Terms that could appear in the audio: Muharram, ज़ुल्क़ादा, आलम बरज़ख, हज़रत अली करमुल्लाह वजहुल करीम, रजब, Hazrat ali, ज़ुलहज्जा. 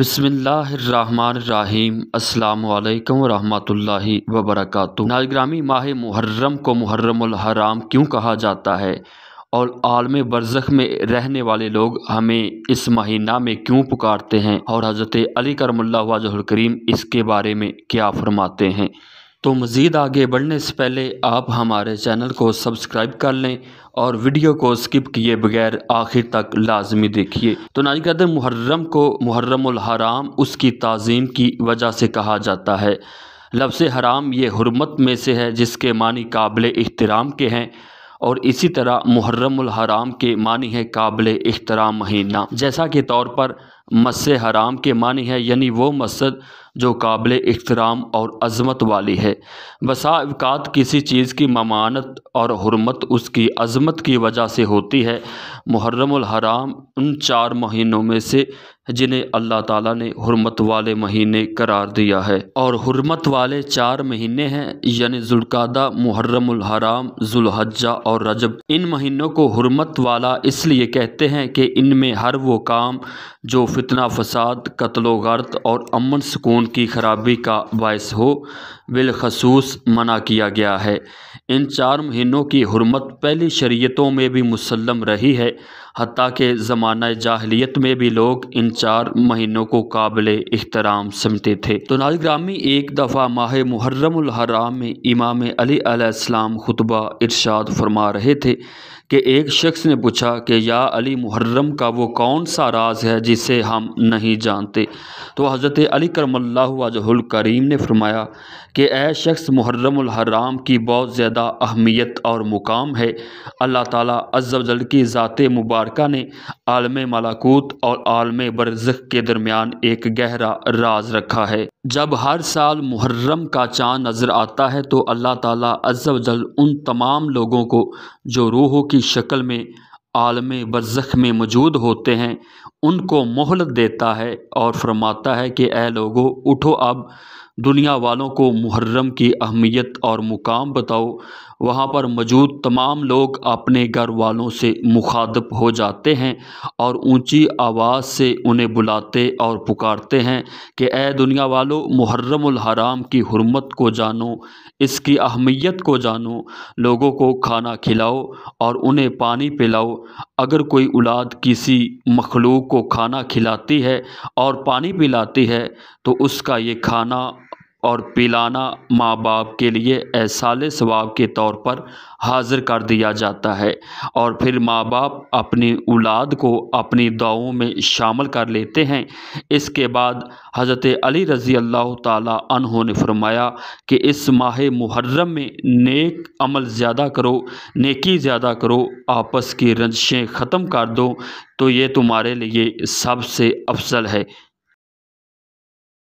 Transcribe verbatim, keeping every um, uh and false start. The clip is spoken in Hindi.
बिस्मिल्लाहिर्रहमानिर्रहीम अस्सलाम वालेकुम रहमतुल्लाहि व बरकातुहू। नाज़िरानी माह मुहर्रम को मुहर्रमुल हराम क्यों कहा जाता है और आलम बरज़ख में रहने वाले लोग हमें इस महीना में क्यों पुकारते हैं और हज़रत अली करमुल्लाह वजहुल करीम इसके बारे में क्या फरमाते हैं, तो मज़ीद आगे बढ़ने से पहले आप हमारे चैनल को सब्सक्राइब कर लें और वीडियो को स्किप किए बगैर आखिर तक लाजमी देखिए। तो नाज़रीन, मुहर्रम को मुहर्रमुल हराम उसकी ताज़ीम की वजह से कहा जाता है। लफ्ज़ हराम ये हुर्मत में से है जिसके मानी काबिल एहतराम के हैं, और इसी तरह मुहर्रमुल हराम के मानी है काबिल एहतराम महीना। जैसा कि तौर पर मस्जिद हराम के मानी है यानी वो मस्जिद जो काबिल एहतराम और अज़मत वाली है। बसा औक़ात किसी चीज़ की ममानत और हुर्मत उसकी अज़मत की वजह से होती है। मुहर्रमुल हराम उन चार महीनों में से जिन्हें अल्लाह ताला ने हुर्मत वाले महीने करार दिया है, और हुर्मत वाले चार महीने हैं यानी ज़ुल्क़ादा, मुहर्रमुल हराम, ज़ुलहज्जा और रजब। इन महीनों को हुर्मत वाला इसलिए कहते हैं कि इनमें हर वो काम जो फितना फसाद, कत्लो गारत और अमन सुकून की खराबी का बायस हो, बिलखसूस मना किया गया है। इन चार महीनों की हुर्मत पहली शरीयतों में भी मुसल्लम रही है, हत्ता के ज़माना जाहिलियत में भी लोग इन चार महीनों को काबिले एहतराम समझते थे। तो नाज़िरानी, एक दफ़ा माह मुहर्रमुल हराम में इमाम अली अलैहिस्सलाम खुतबा इरशाद फरमा रहे थे कि एक शख्स ने पूछा कि या अली, मुहर्रम का वो कौन सा राज है जिसे हम नहीं जानते? तो हज़रत अली करमल्लाहु वजहुल करीम ने फरमाया कि ऐ शख्स, मुहर्रमुल हराम की बहुत ज़्यादा अहमियत और मुकाम है। अल्लाह ताला अज़्ज़ व जल की ज़ात मुबारक ने आलम मलाकूत और आलम बरज़ख के दरमियान एक गहरा राज रखा है। जब हर साल मुहर्रम का चाँद नज़र आता है तो अल्लाह ताला अज़्ज़ व जल उन तमाम लोगों को जो रूहों की शक्ल में आलम बरज़ख में मौजूद होते हैं उनको मोहलत देता है और फरमाता है कि ऐ लोगों, उठो, अब दुनिया वालों को मुहर्रम की अहमियत और मुकाम बताओ। वहाँ पर मौजूद तमाम लोग अपने घर वालों से मुखातब हो जाते हैं और ऊंची आवाज़ से उन्हें बुलाते और पुकारते हैं कि ऐ दुनिया वालों, मुहर्रमुल हराम की हुर्मत को जानो, इसकी अहमियत को जानो। लोगों को खाना खिलाओ और उन्हें पानी पिलाओ। अगर कोई औलाद किसी मखलूक को खाना खिलाती है और पानी पिलाती है तो उसका ये खाना और पिलाना माँ बाप के लिए ऐसाले सवाब के तौर पर हाज़िर कर दिया जाता है, और फिर माँ बाप अपनी औलाद को अपनी दुआओं में शामिल कर लेते हैं। इसके बाद हज़रत अली रज़ी अल्लाह ताला अन्हु ने फरमाया कि इस माह मुहर्रम में नेक अमल ज़्यादा करो, नेकी ज़्यादा करो, आपस की रंजिशें ख़त्म कर दो, तो ये तुम्हारे लिए सबसे अफजल है।